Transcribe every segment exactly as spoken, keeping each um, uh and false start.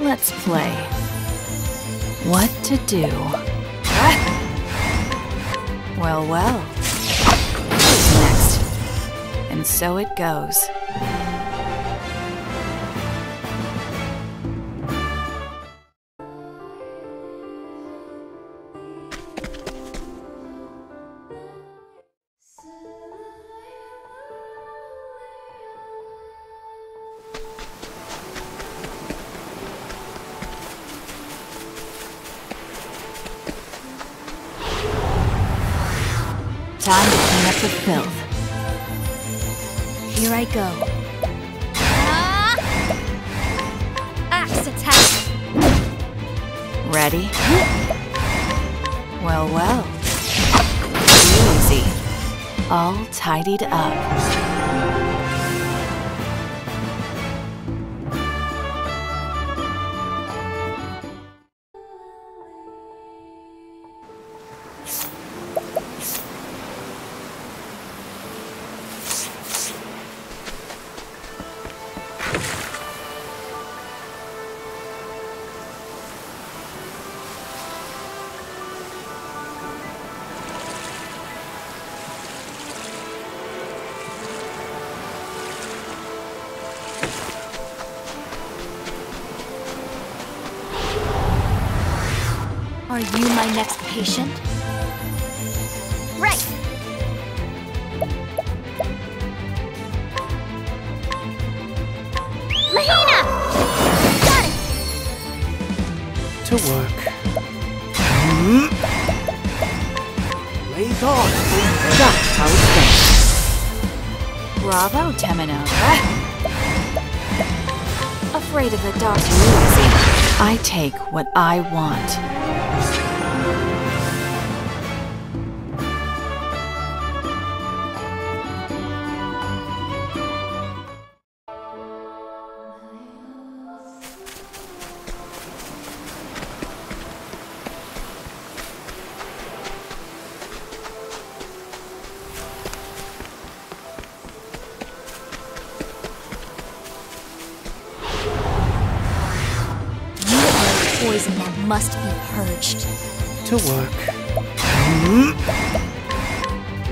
Let's play. What to do? Ah! Well, well. What's next? And so it goes. Time to clean up the filth. Here I go. Ah! Axe attack. Ready? Well, well. Easy. All tidied up. Are you my next patient? Right! Mahina! Got it! To work. Raise on! That's how it's done. Bravo, Temino. Afraid of the dark. I take what I want. Poison that must be purged. To work.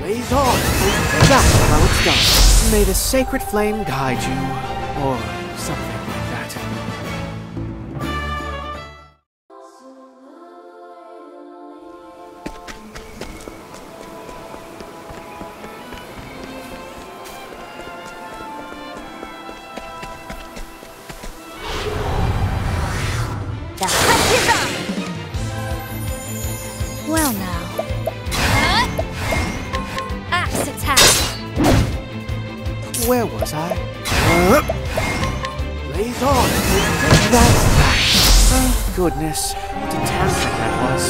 Blaze on! That's how it's done. May the sacred flame guide you, or something like well now. Huh? Axe attack. Where was I? Uh, Blaze on. That's that. Oh goodness, what a tantrum that was.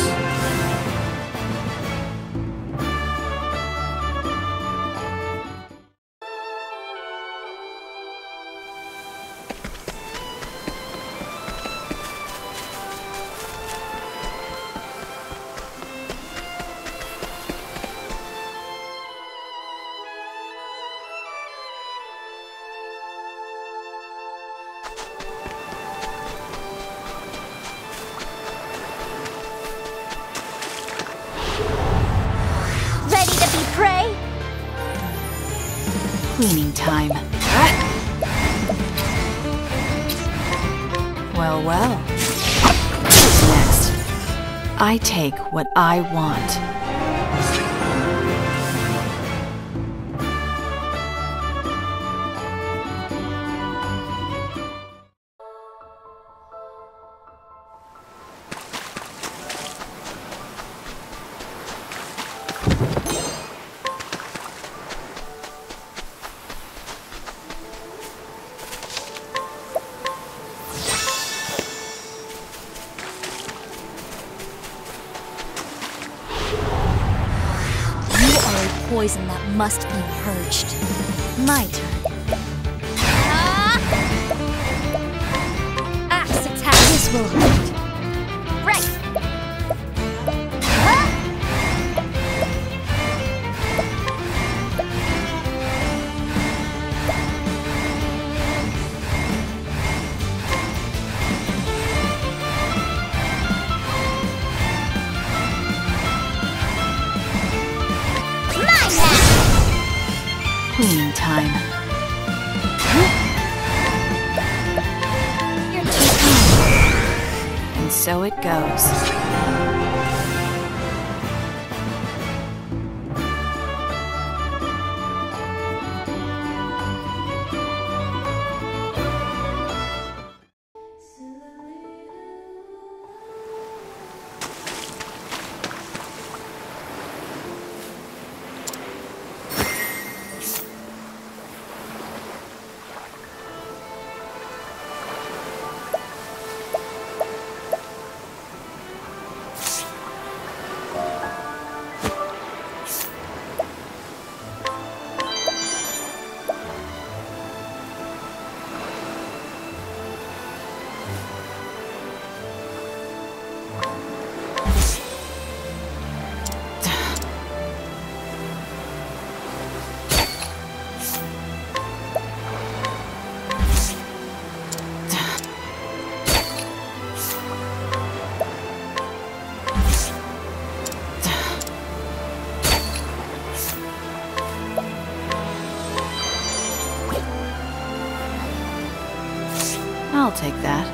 Cleaning time. Well, well. Who's next? I take what I want. Poison that must be purged. My turn. Ah! Axe attack. This will hurt. Right. Ah! so it goes. I'll take that.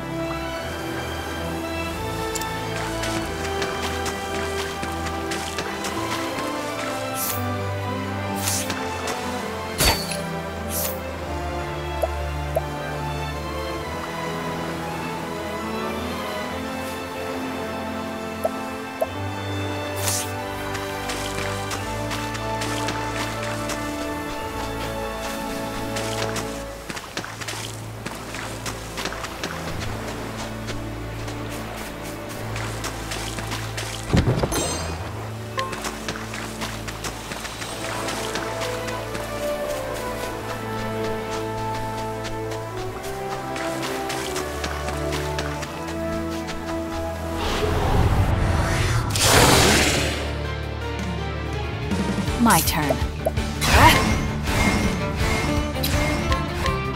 My turn.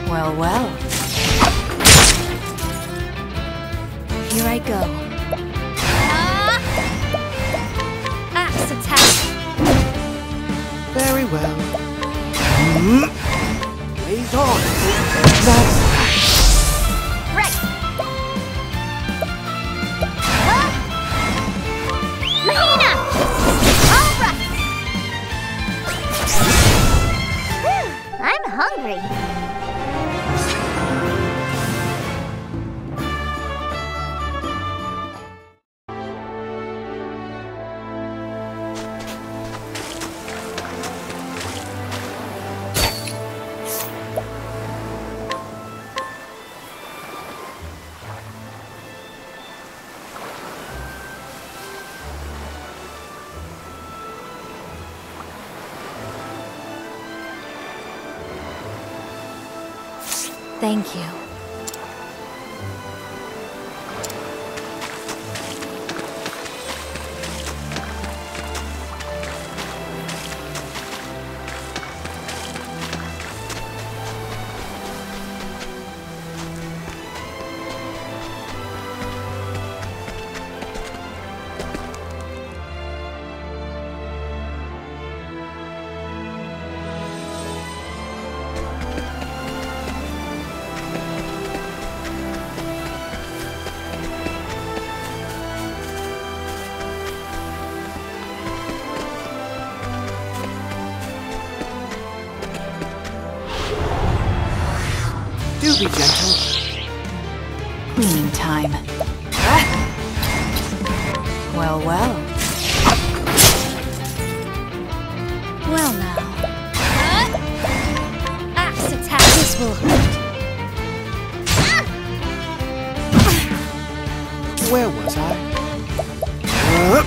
Well, well. Here I go. Ah! Axe attack. Very well. Blaze on. That's right. Ah! Mahina! Hungry. Thank you. Be gentle. Cleaning time. Ah! Well, well. Well now. Huh? Axe attack. This will hurt. Ah! Where was I? Uh,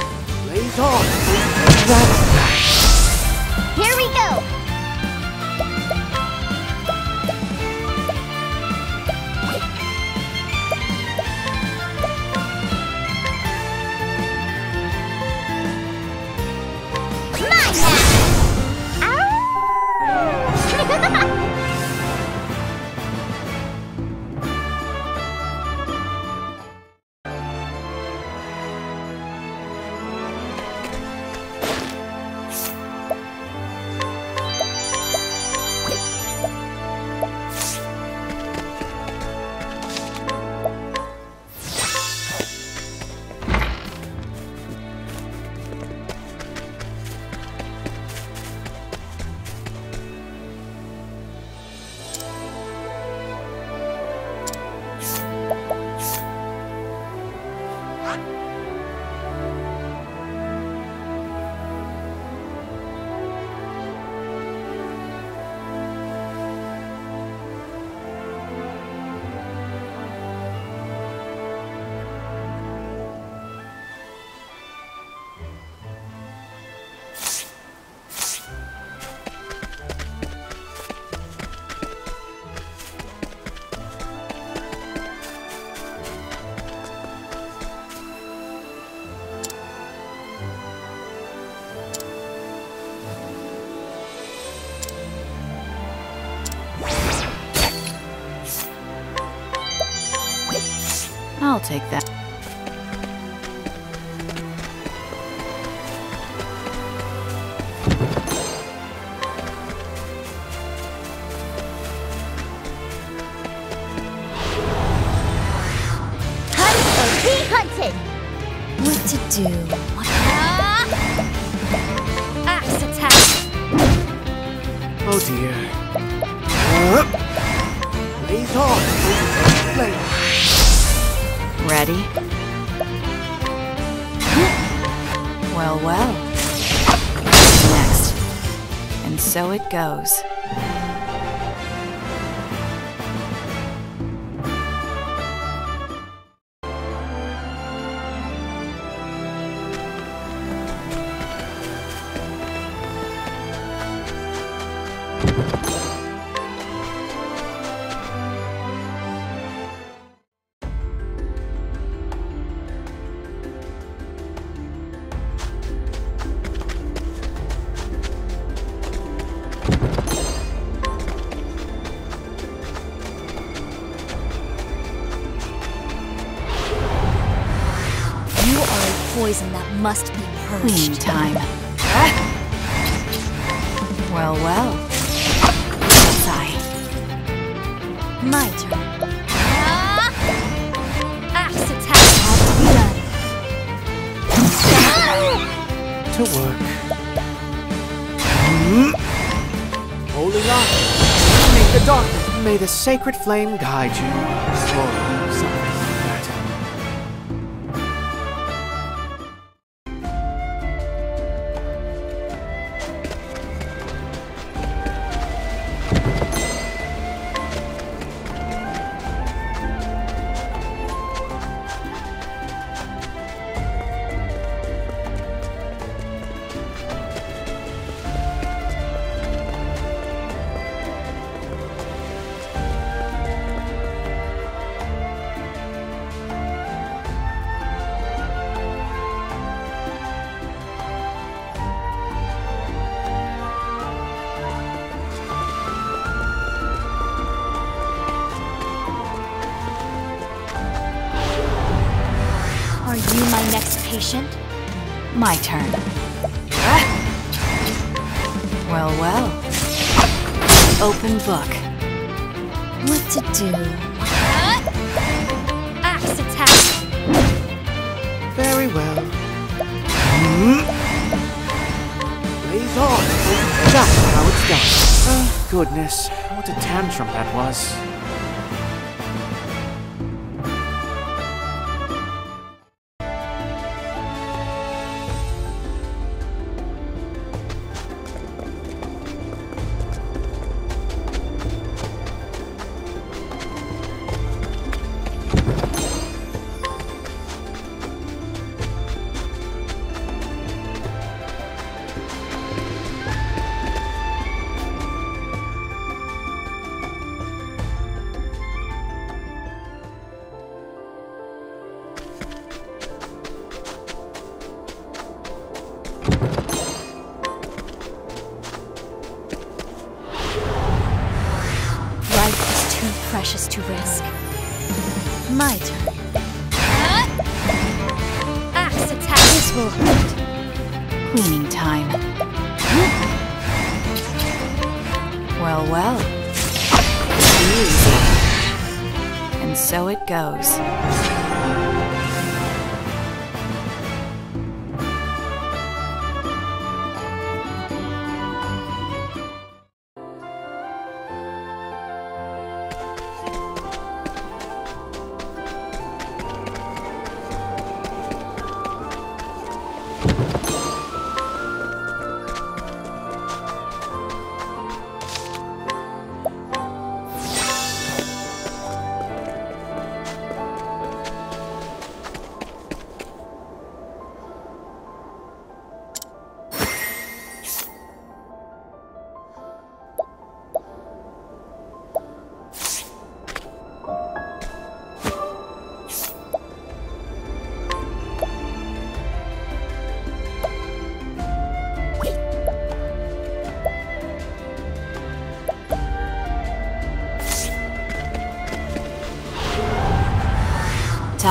blaze on. That's... Here we go. I'll take that. Hunt or be hunted! What to do? What uh, axe attack! Oh dear. Uh, Blaze on! Blaze. Ready? Well, well. Next. And so it goes. Poison that must be purged. Clean time. Well, well. Sigh. My turn. Axe attack. Done. To work. Holding on. Make the darkness. May the sacred flame guide you. Slowly. Are you my next patient? My turn. Well, well. Open book. What to do? Axe attack. Very well. Blaze on. That's how it's done. Oh, goodness. What a tantrum that was. Precious to risk. My turn. Uh, axe attack. This will hurt. Cleaning time. Well, well. Easy. And so it goes.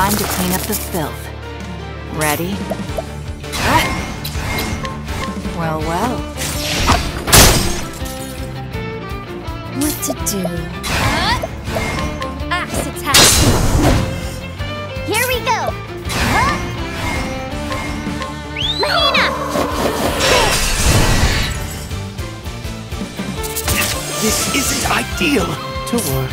time to clean up the filth. Ready? Cut! Well, well. What to do? Huh? Axe attack! Here we go! Huh? Mahina! This isn't ideal to work.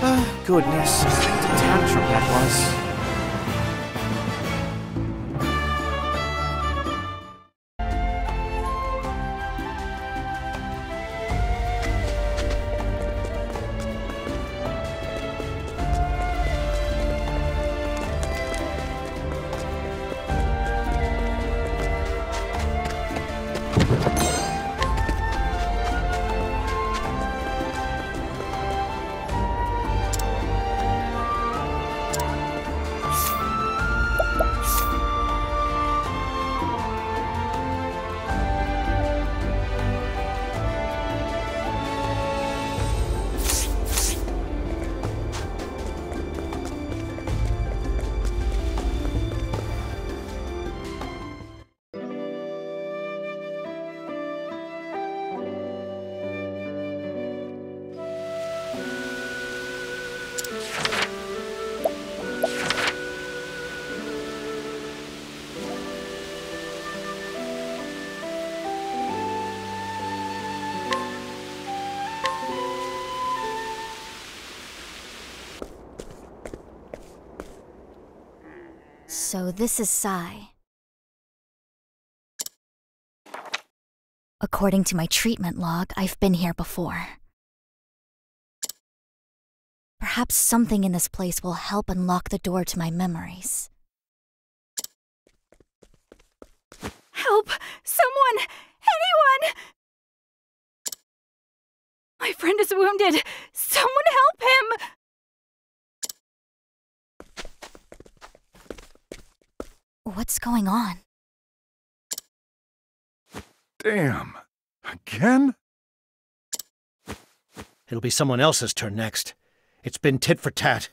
Oh, goodness. What a tantrum that was. So this is Sai. According to my treatment log, I've been here before. Perhaps something in this place will help unlock the door to my memories. Help! Someone! Anyone! My friend is wounded! Someone help him! What's going on? Damn. Again? It'll be someone else's turn next. It's been tit for tat.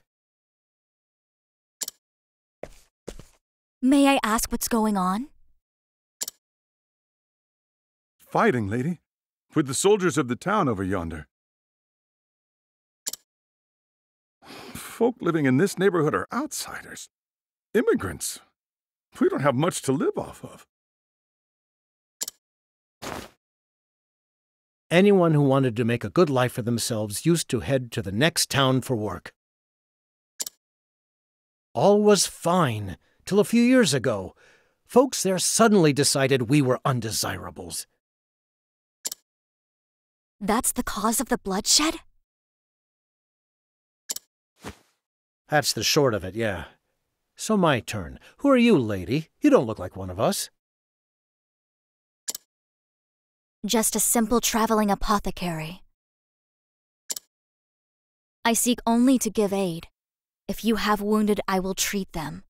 May I ask what's going on? Fighting, lady. With the soldiers of the town over yonder. Folk living in this neighborhood are outsiders. Immigrants. We don't have much to live off of. Anyone who wanted to make a good life for themselves used to head to the next town for work. All was fine, till a few years ago. Folks there suddenly decided we were undesirables. That's the cause of the bloodshed? That's the short of it, yeah. So my turn. Who are you, lady? You don't look like one of us. Just a simple traveling apothecary. I seek only to give aid. If you have wounded, I will treat them.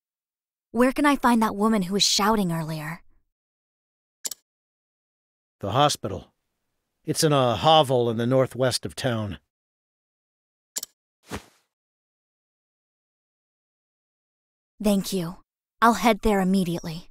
Where can I find that woman who was shouting earlier? The hospital. It's in a hovel in the northwest of town. Thank you. I'll head there immediately.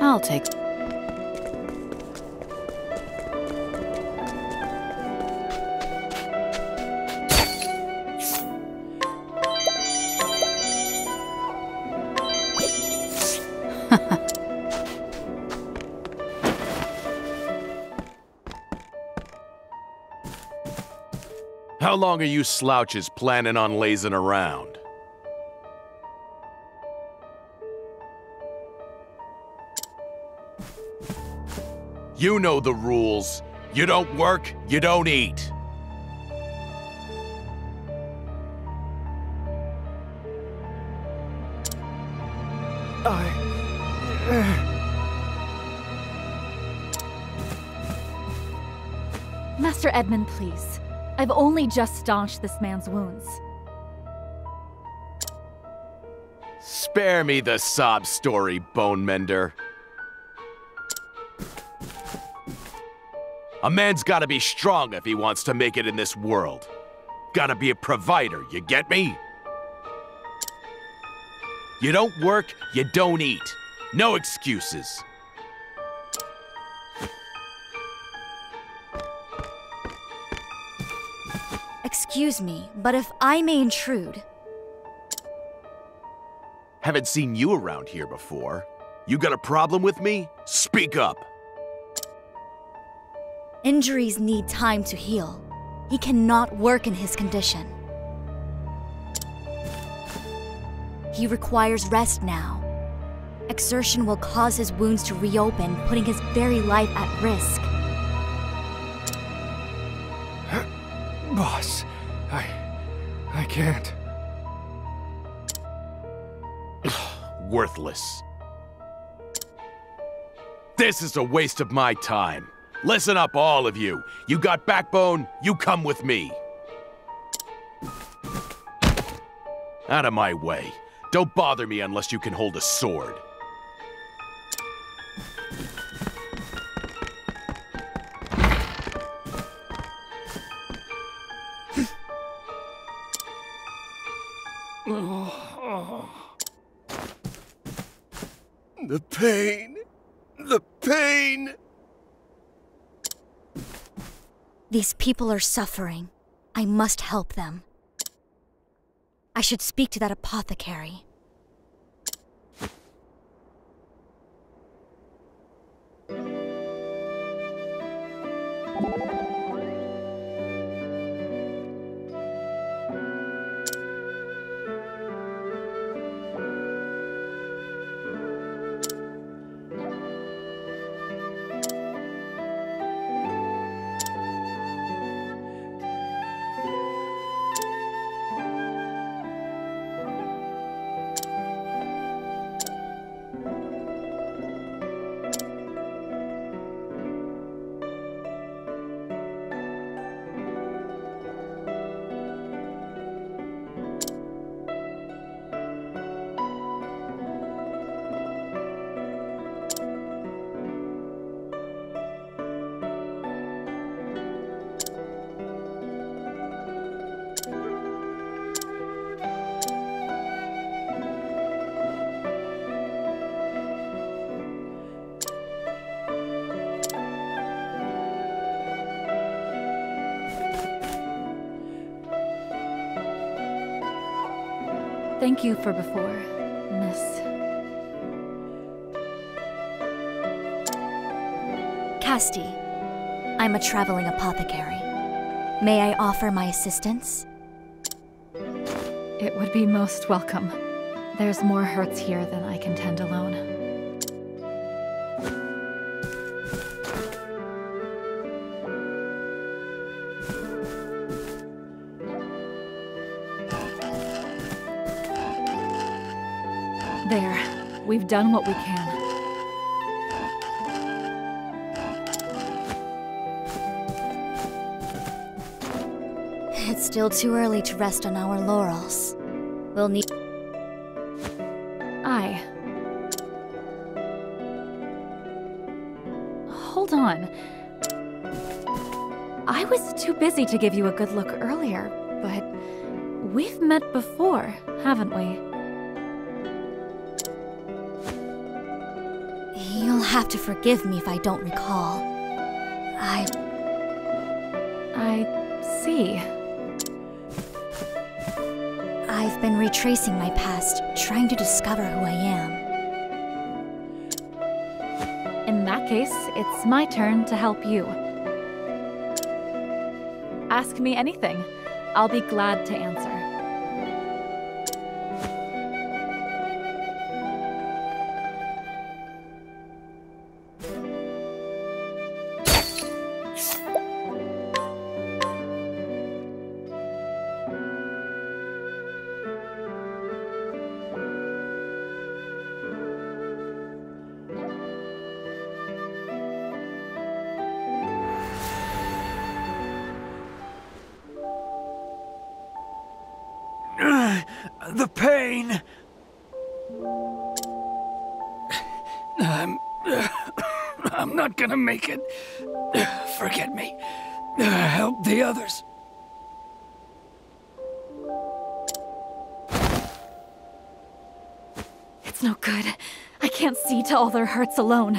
I'll take. How long are you slouches planning on lazing around? You know the rules. You don't work, you don't eat. I... Master Edmund, please. I've only just staunched this man's wounds. Spare me the sob story, bone mender. A man's gotta be strong if he wants to make it in this world. Gotta be a provider, you get me? You don't work, you don't eat. No excuses. Excuse me, but if I may intrude... Haven't seen you around here before. You got a problem with me? Speak up! Injuries need time to heal. He cannot work in his condition. He requires rest now. Exertion will cause his wounds to reopen, putting his very life at risk. Boss, I... I can't. Worthless. This is a waste of my time. Listen up, all of you. You got backbone, you come with me. Out of my way. Don't bother me unless you can hold a sword. The pain. The pain. These people are suffering. I must help them. I should speak to that apothecary. Thank you for before, miss. Castti, I'm a traveling apothecary. May I offer my assistance? It would be most welcome. There's more hurts here than I can tend alone. There. We've done what we can. It's still too early to rest on our laurels. We'll need... Aye. Hold on. I was too busy to give you a good look earlier, but... we've met before, haven't we? Have to forgive me if I don't recall. I... I see. I've been retracing my past, trying to discover who I am. In that case, it's my turn to help you. Ask me anything. I'll be glad to answer. The pain! I'm... I'm not gonna make it. Forget me. Help the others. It's no good. I can't see to all their hurts alone.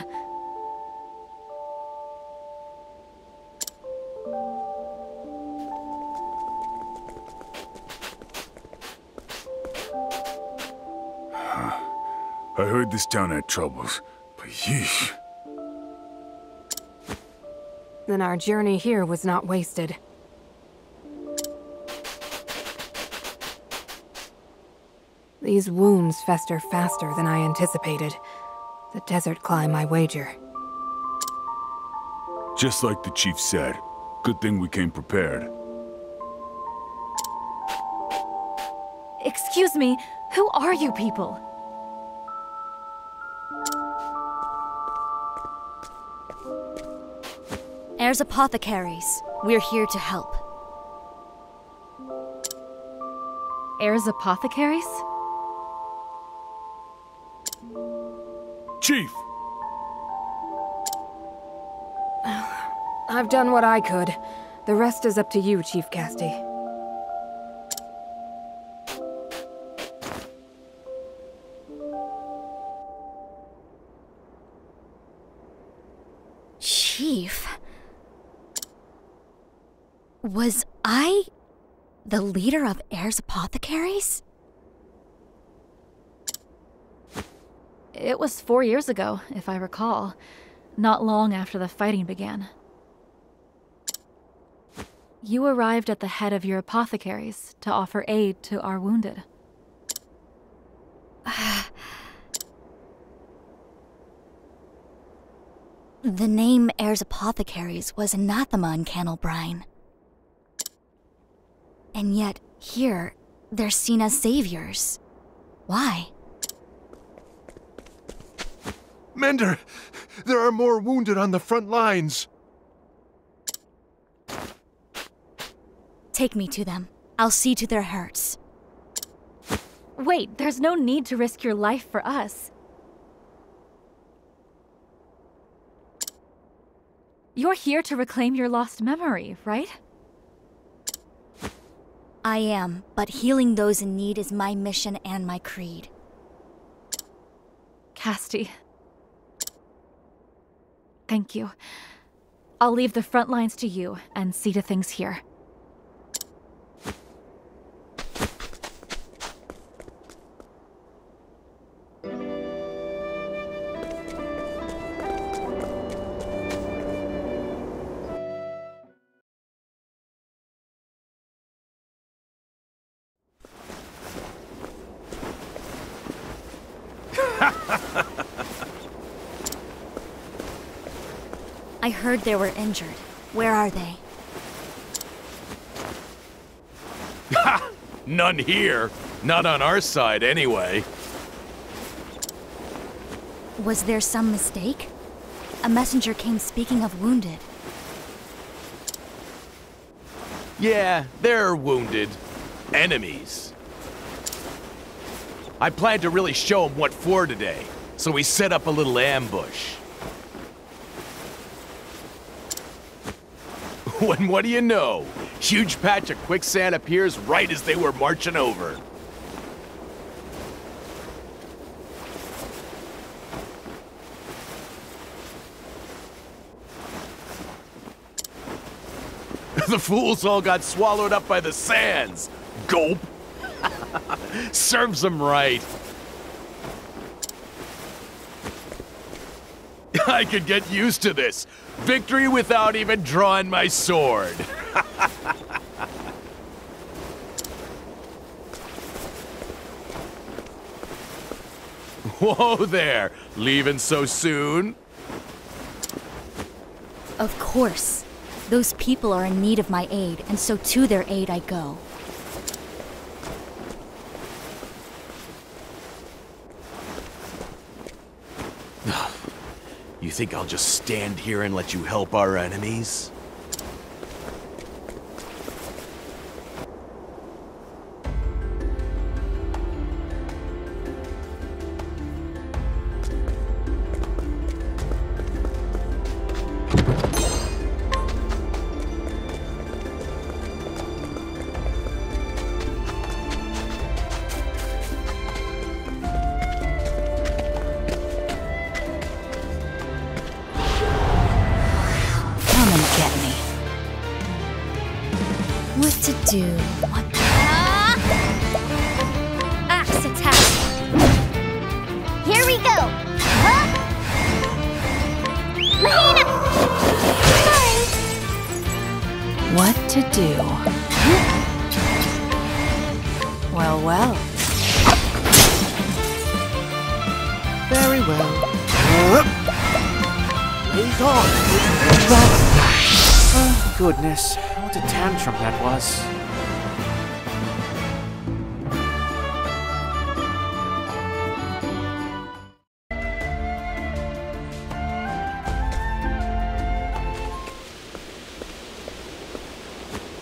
Huh. I heard this town had troubles, but yeesh. Then our journey here was not wasted. These wounds fester faster than I anticipated. The desert climb, I wager. Just like the chief said, good thing we came prepared. Excuse me, who are you people? Eir's Apothecaries. We're here to help. Eir's Apothecaries? Chief! I've done what I could. The rest is up to you, Chief Castti. Chief? Was I... the leader of Eir's Apothecaries? It was four years ago, if I recall. Not long after the fighting began. You arrived at the head of your apothecaries to offer aid to our wounded. The name Eir's Apothecaries was Anathema Cannel Canelbrine. And yet, here, they're seen as saviors. Why? Mender! There are more wounded on the front lines! Take me to them. I'll see to their hurts. Wait, there's no need to risk your life for us. You're here to reclaim your lost memory, right? I am, but healing those in need is my mission and my creed. Castti. Thank you. I'll leave the front lines to you and see to things here. I heard they were injured. Where are they? Ha! None here. Not on our side, anyway. Was there some mistake? A messenger came speaking of wounded. Yeah, they're wounded. Enemies. I planned to really show them what for today, so we set up a little ambush. When, what do you know? Huge patch of quicksand appears right as they were marching over. The fools all got swallowed up by the sands. Gulp. Serves them right. I could get used to this. Victory without even drawing my sword. Whoa there! Leaving so soon? Of course. Those people are in need of my aid, and so to their aid I go. You think I'll just stand here and let you help our enemies? left to do. What the... ah! Axe attack. Here we go. Huh? Mahina! Sorry. What to do? Well, well. Very well. He's on. Oh, goodness. What a tantrum that was.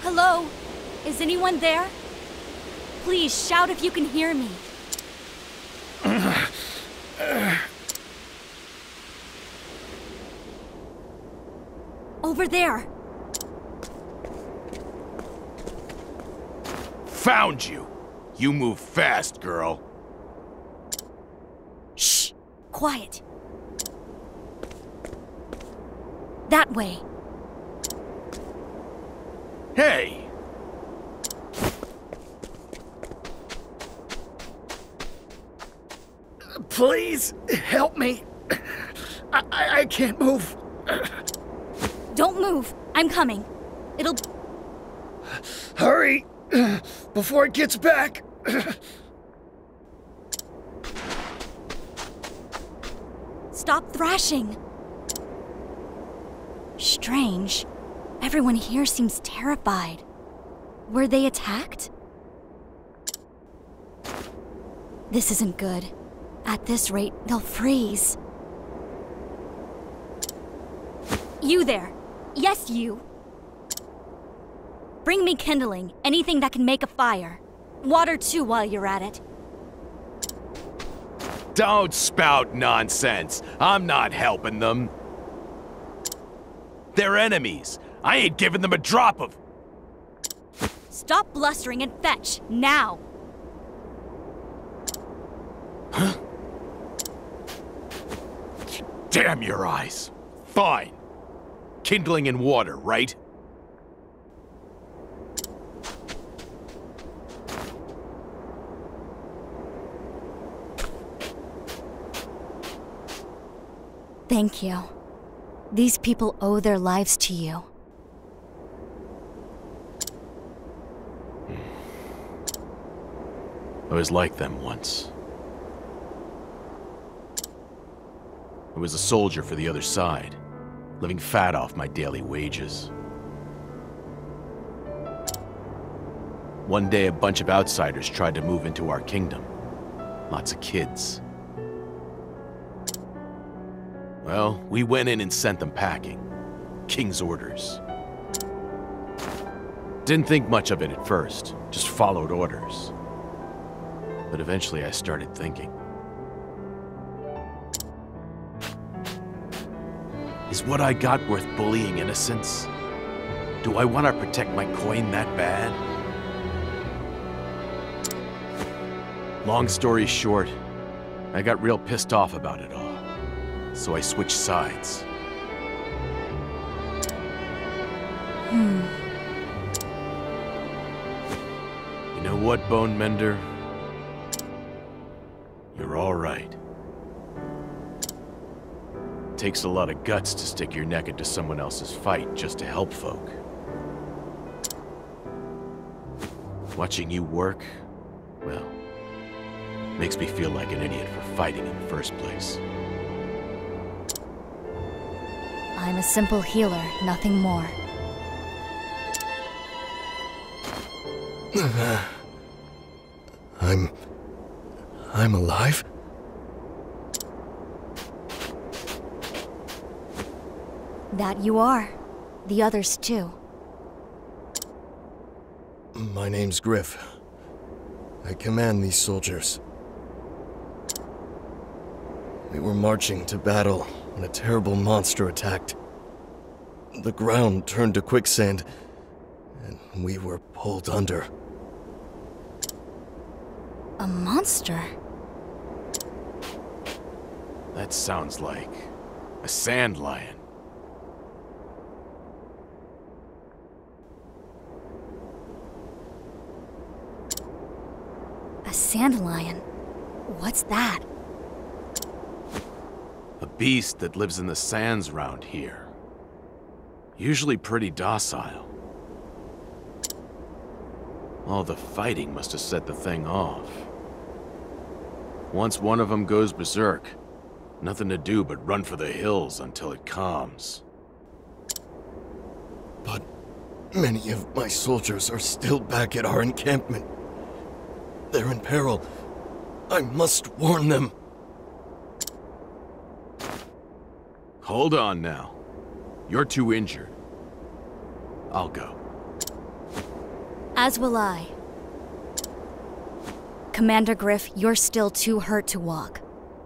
Hello? Is anyone there? Please shout if you can hear me. Over there. Found you! You move fast, girl. Shh! Quiet. That way. Hey! Please, help me. I, I, I can't move. Don't move. I'm coming. It'll... Hurry! Before it gets back! Stop thrashing! Strange. Everyone here seems terrified. Were they attacked? This isn't good. At this rate, they'll freeze. You there! Yes, you! Bring me kindling, anything that can make a fire. Water, too, while you're at it. Don't spout nonsense. I'm not helping them. They're enemies. I ain't giving them a drop of... Stop blustering and fetch, now! Huh? Damn your eyes. Fine. Kindling and water, right? Thank you. These people owe their lives to you. I was like them once. I was a soldier for the other side, living fat off my daily wages. One day, a bunch of outsiders tried to move into our kingdom. Lots of kids. Well, we went in and sent them packing. King's orders. Didn't think much of it at first, just followed orders. But eventually I started thinking. Is what I got worth bullying innocence? Do I want to protect my coin that bad? Long story short, I got real pissed off about it all. So I switched sides. Hmm. You know what, Bone Mender? You're all right. It takes a lot of guts to stick your neck into someone else's fight just to help folk. Watching you work, well, makes me feel like an idiot for fighting in the first place. I'm a simple healer, nothing more. I'm... I'm alive? That you are. The others, too. My name's Griff. I command these soldiers. We were marching to battle when a terrible monster attacked. The ground turned to quicksand, and we were pulled under. A monster? That sounds like a sand lion. Sand Lion. What's that? A beast that lives in the sands round here. Usually pretty docile. All the fighting must have set the thing off. Once one of them goes berserk, nothing to do but run for the hills until it calms. But many of my soldiers are still back at our encampment. They're in peril. I must warn them. Hold on now. You're too injured. I'll go. As will I. Commander Griff, you're still too hurt to walk.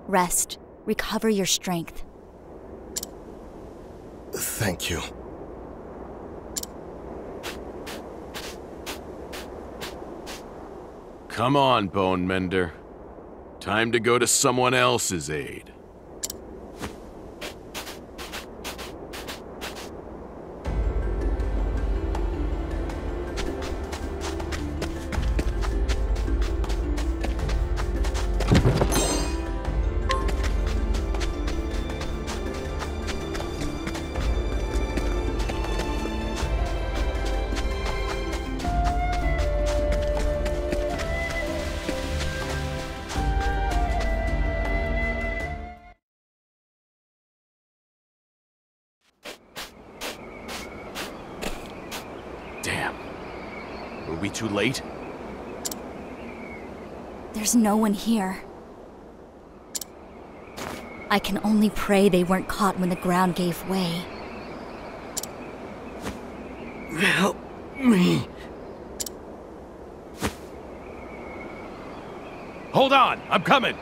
Rest. Recover your strength. Thank you. Come on, Bone Mender. Time to go to someone else's aid. Are we too late? There's no one here. I can only pray they weren't caught when the ground gave way. Help me. Hold on, I'm coming.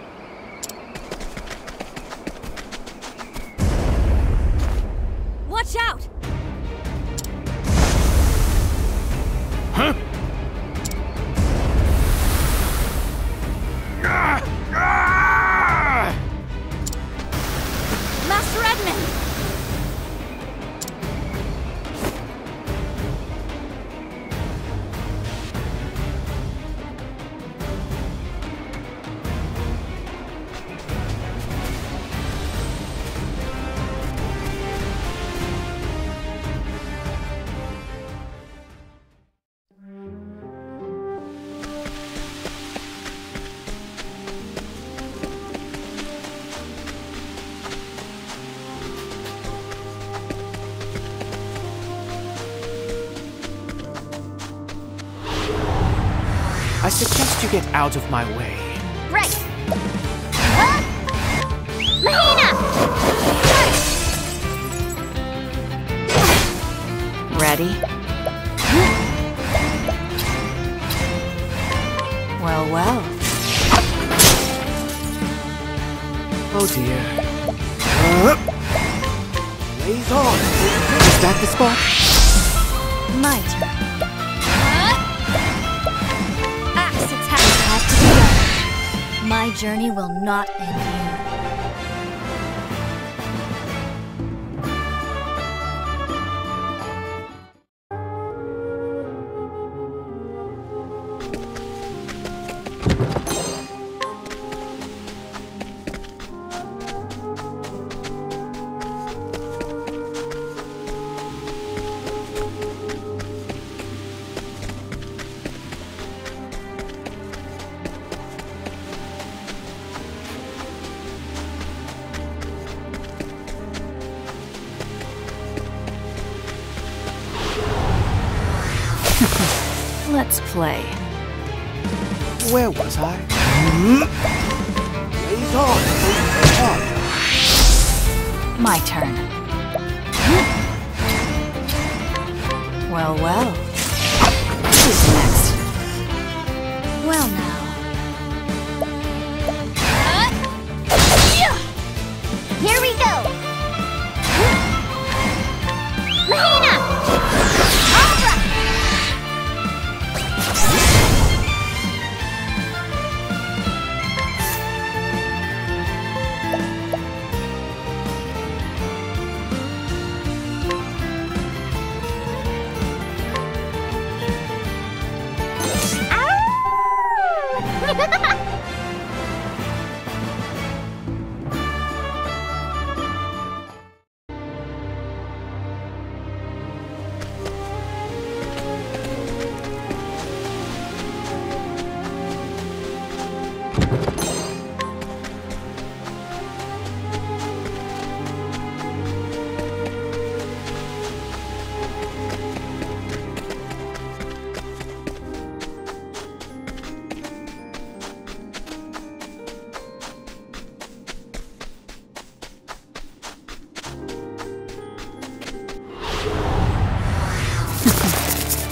Watch out! Huh? I suggest you get out of my way. Right! Huh? Mahina! Ready? Well, well. Oh dear. Blaze on! Is that the spot? Might. My journey will not end here. Let's play. Where was I? Blaze on! Blaze on! My turn. Well, well. Who's next? Well, now. Here we go! Mahina!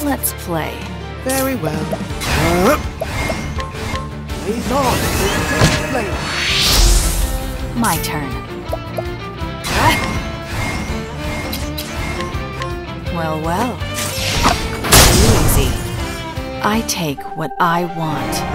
Let's play. Very well. He's on. My turn. Well, well. Easy. I take what I want.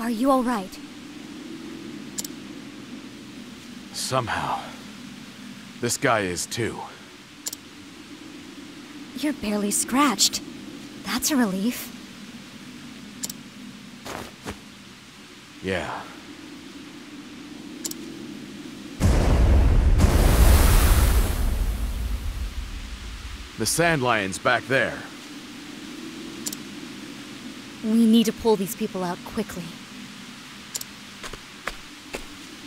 Are you all right? Somehow. This guy is too. You're barely scratched. That's a relief. Yeah. The Sand Lion's back there. We need to pull these people out quickly.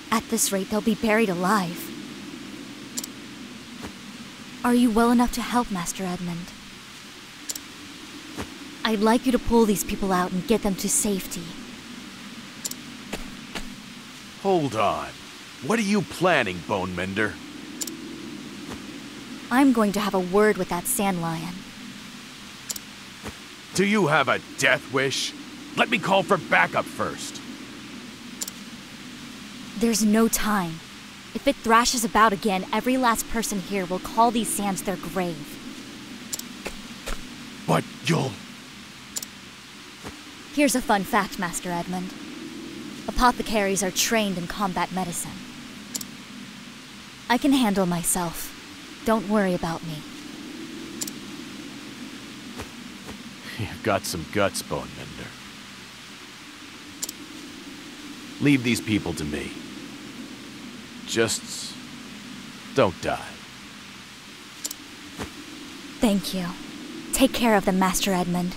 At this rate, they'll be buried alive. Are you well enough to help, Master Edmund? I'd like you to pull these people out and get them to safety. Hold on. What are you planning, Bonemender? I'm going to have a word with that Sand Lion. Do you have a death wish? Let me call for backup first. There's no time. If it thrashes about again, every last person here will call these sands their grave. But you'll... Here's a fun fact, Master Edmund. Apothecaries are trained in combat medicine. I can handle myself. Don't worry about me. You've got some guts, Bonemender. Leave these people to me. Just... don't die. Thank you. Take care of them, Master Edmund.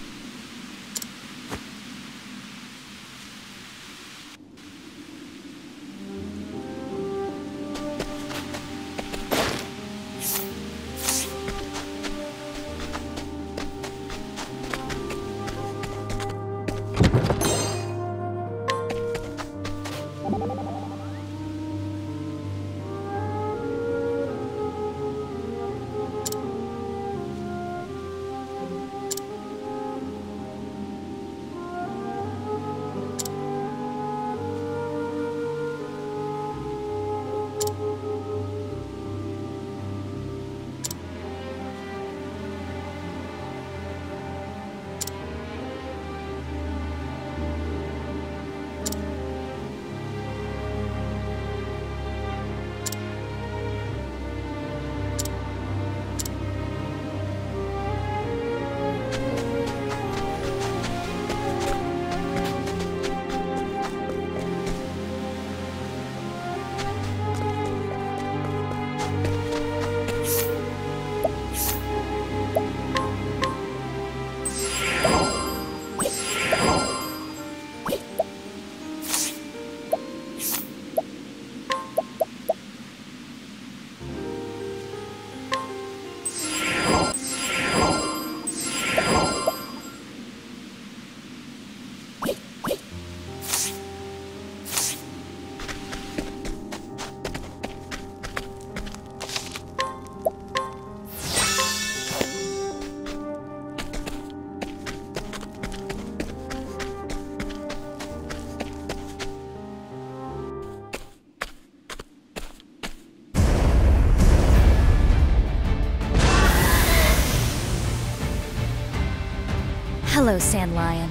Hello, Sand Lion.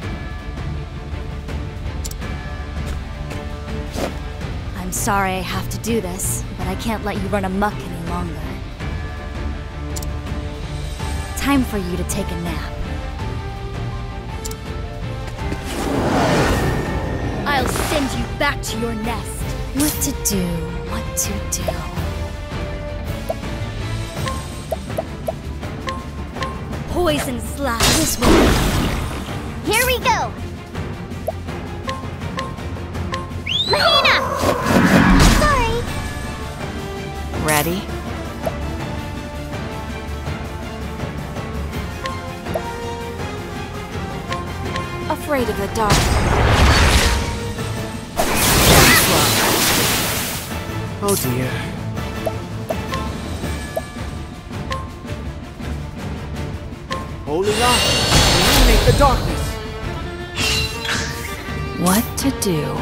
I'm I'm sorry I have to do this, but I can't let you run amok any longer. Time for you to take a nap. I'll send you back to your nest. What to do, what to do. Poison slide. This way. Here we go. Mahina! Sorry. Ready? Afraid of the dark. Oh dear. Holy light, illuminate the darkness. What to do?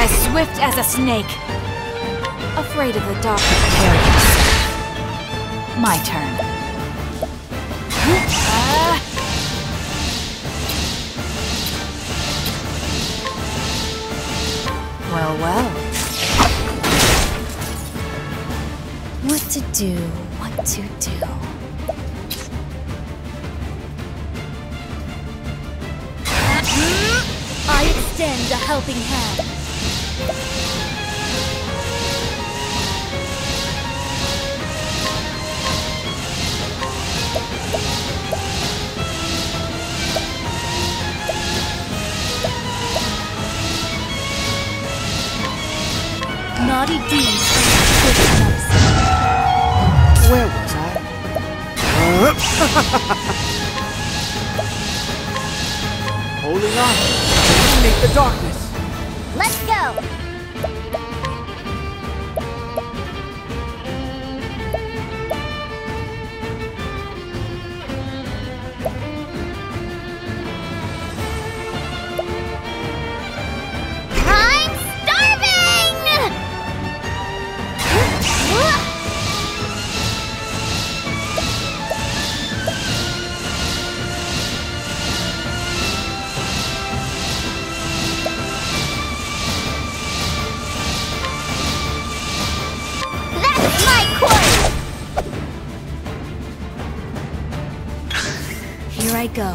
As swift as a snake. Afraid of the darkness. My turn. Uh, well, well. What to do, what to do. I extend a helping hand. Naughty deeds and where was I? Holding on. Make the darkness. Let's go. I go.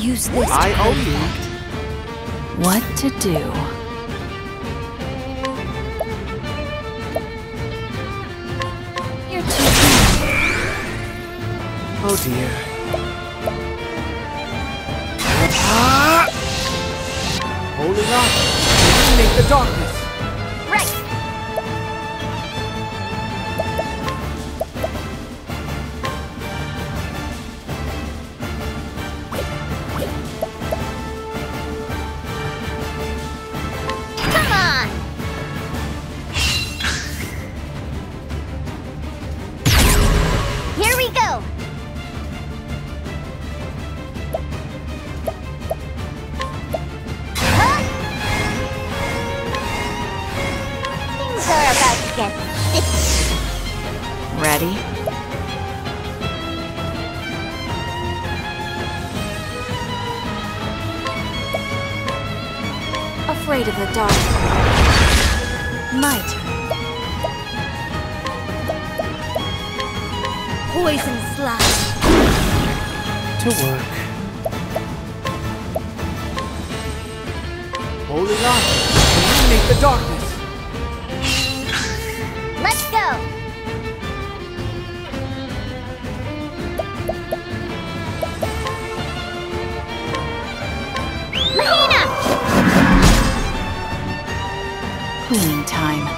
Use this I owe you. What to do? You're too bad. Oh dear. Ah! Holding on. Make the darkness. Right. Ready? Afraid of the dark. My turn. Poison slide. To work. Holy light, make the darkness. Let's go. Cleaning time.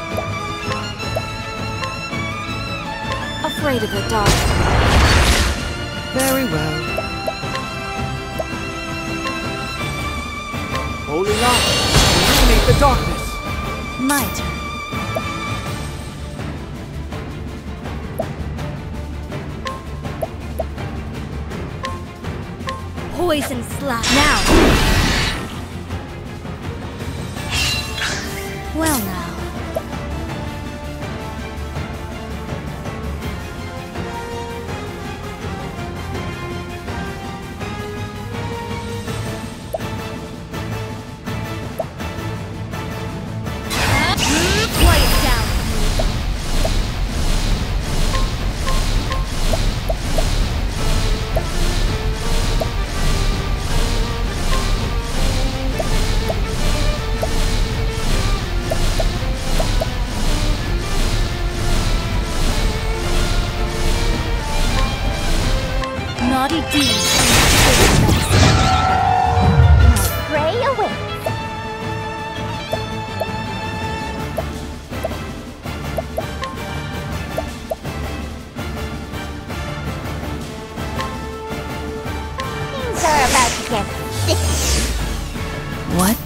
afraid of the dark. Very well. Holy light, illuminate the darkness. My turn. Poison slap now. Well now.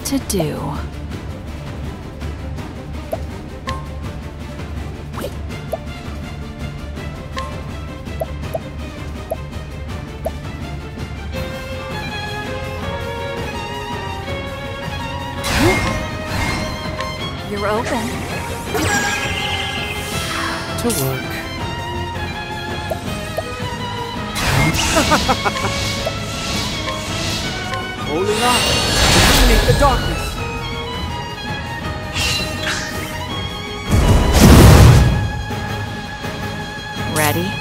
To do. You're open. To work. Holding on. Illuminate the darkness. Ready?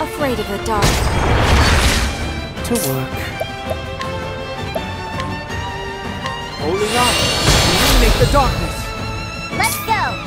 Afraid of the dark. To work. Holding on. Illuminate the darkness. Let's go.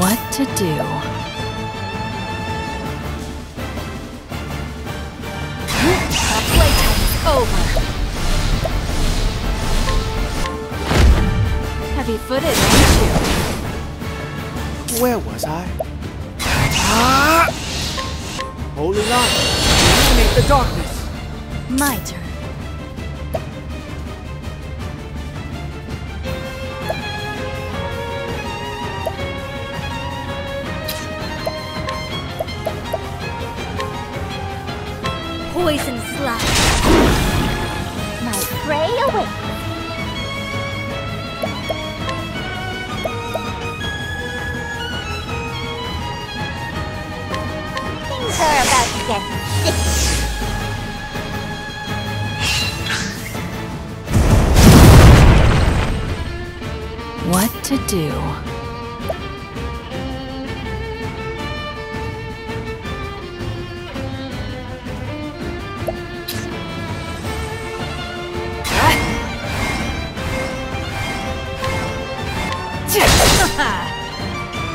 What to do?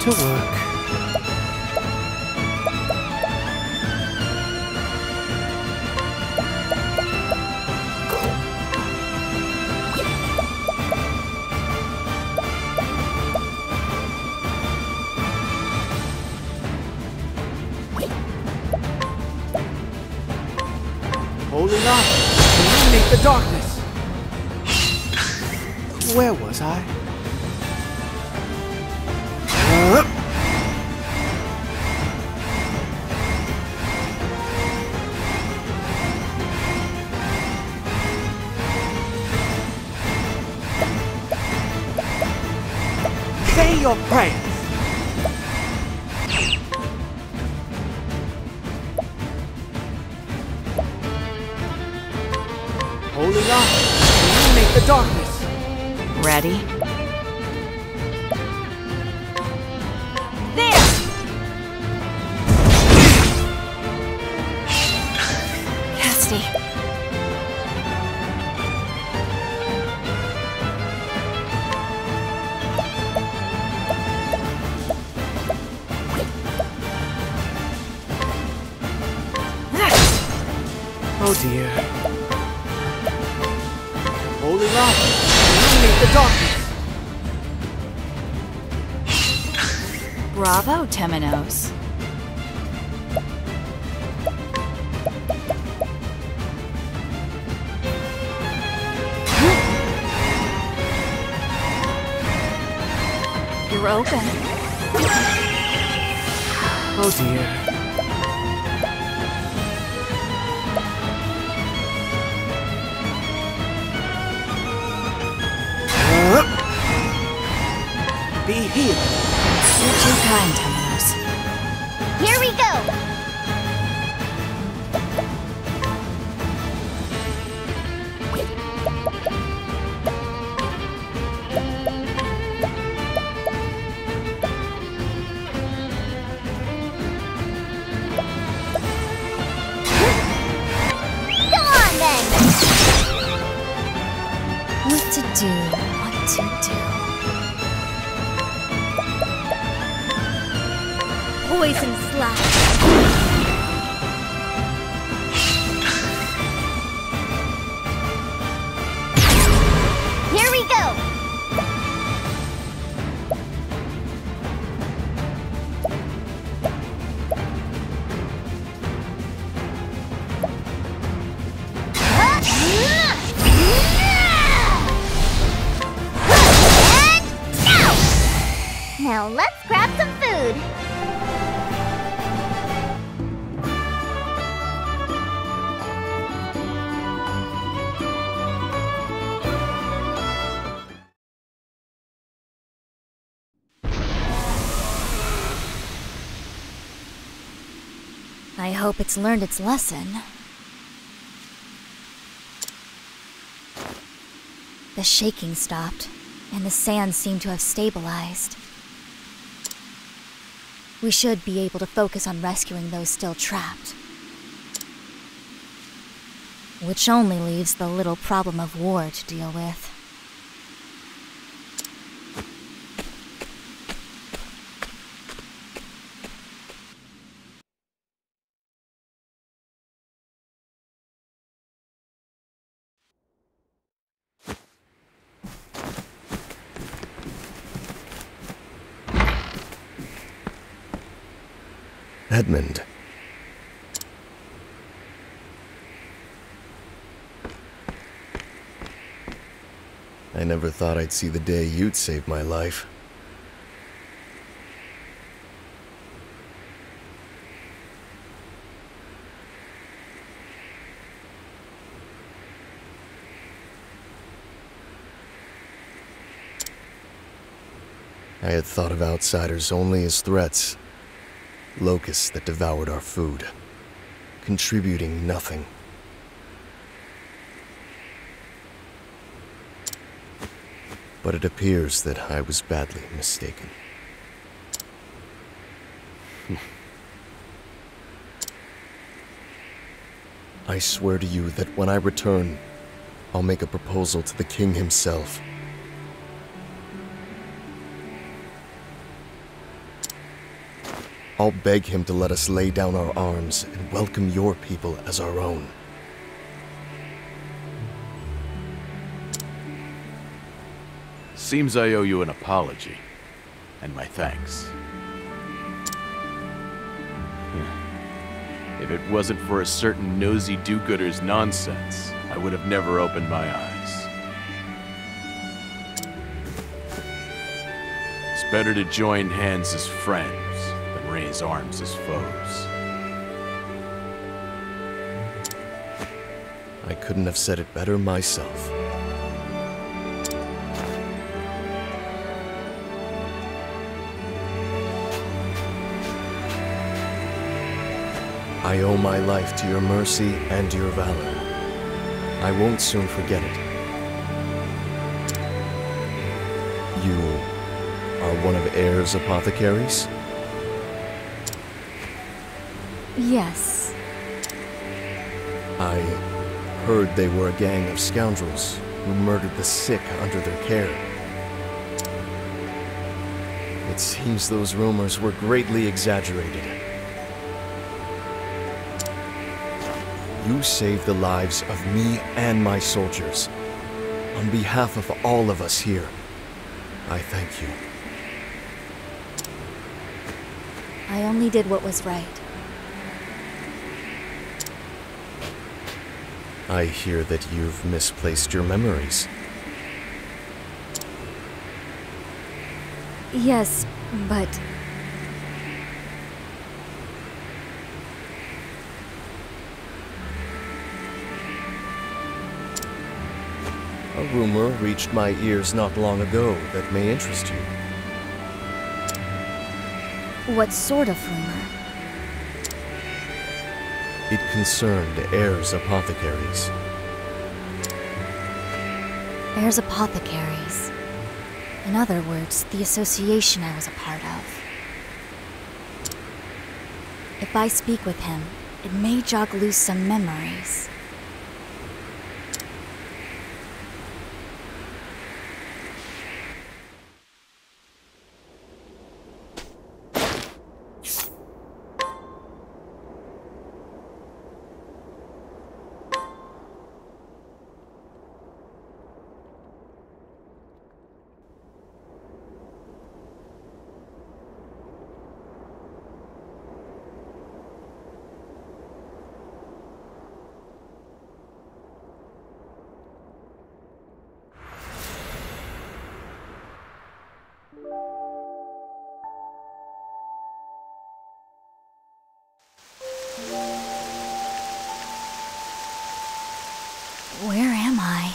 To work. Holy light, illuminate the darkness. Where was I? Say your prayers. Holy light, illuminate the darkness. Ready? There! Castti. Oh dear. Holy light. Illuminate the darkness. Bravo, Temenos. You're open. Oh dear. Be healed. You're too kind, Temenos. Here we go! Go on, then! What to do? What to do? Poison slap. Here we go. And go. Now let's grab some food. I hope it's learned its lesson. The shaking stopped, and the sand seemed to have stabilized. We should be able to focus on rescuing those still trapped. Which only leaves the little problem of war to deal with. Edmund. I never thought I'd see the day you'd save my life. I had thought of outsiders only as threats. Locusts that devoured our food, contributing nothing. But it appears that I was badly mistaken. I swear to you that when I return, I'll make a proposal to the king himself. I'll beg him to let us lay down our arms and welcome your people as our own. Seems I owe you an apology, and my thanks. If it wasn't for a certain nosy do-gooder's nonsense, I would have never opened my eyes. It's better to join hands as friends than raise arms as foes. I couldn't have said it better myself. I owe my life to your mercy and your valor. I won't soon forget it. You are one of Eir's Apothecaries? Yes. I heard they were a gang of scoundrels who murdered the sick under their care. It seems those rumors were greatly exaggerated. You saved the lives of me and my soldiers. On behalf of all of us here, I thank you. I only did what was right. I hear that you've misplaced your memories. Yes, but... A rumor reached my ears not long ago that may interest you. What sort of rumor? It concerned Eir's Apothecaries. Eir's Apothecaries. In other words, the association I was a part of. If I speak with him, it may jog loose some memories. Where am I?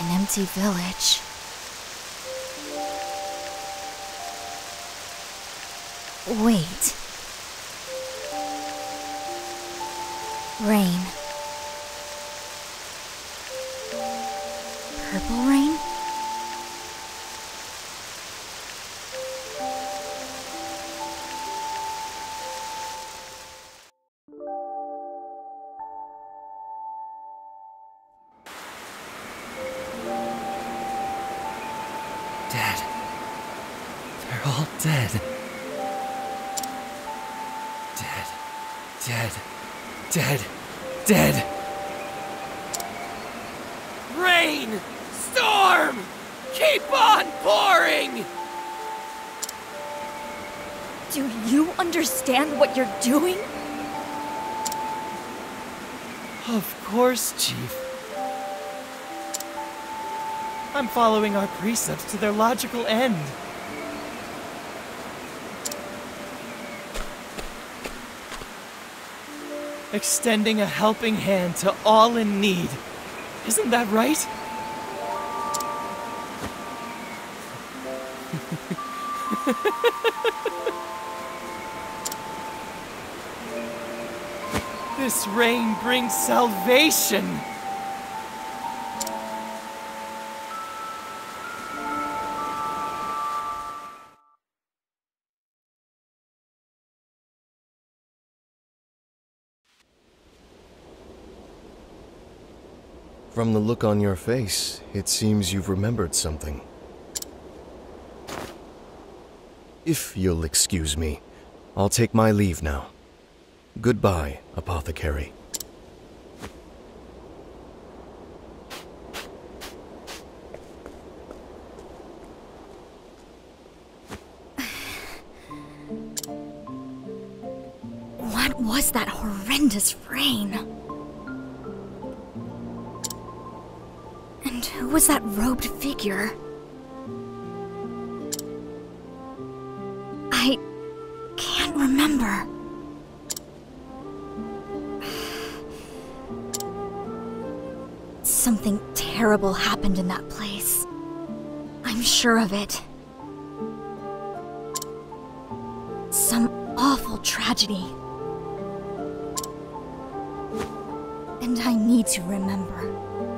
An empty village. Wait. Rain. Purple rain? Dead. They're all dead. Dead. Dead. Dead. Dead. Rain! Storm! Keep on pouring! Do you understand what you're doing? Of course, Chief. I'm following our precepts to their logical end. Extending a helping hand to all in need. Isn't that right? This rain brings salvation. From the look on your face, it seems you've remembered something. If you'll excuse me, I'll take my leave now. Goodbye, Apothecary. horrendous rain. And who was that robed figure? I can't remember. Something terrible happened in that place. I'm sure of it. Some awful tragedy. And I need to remember.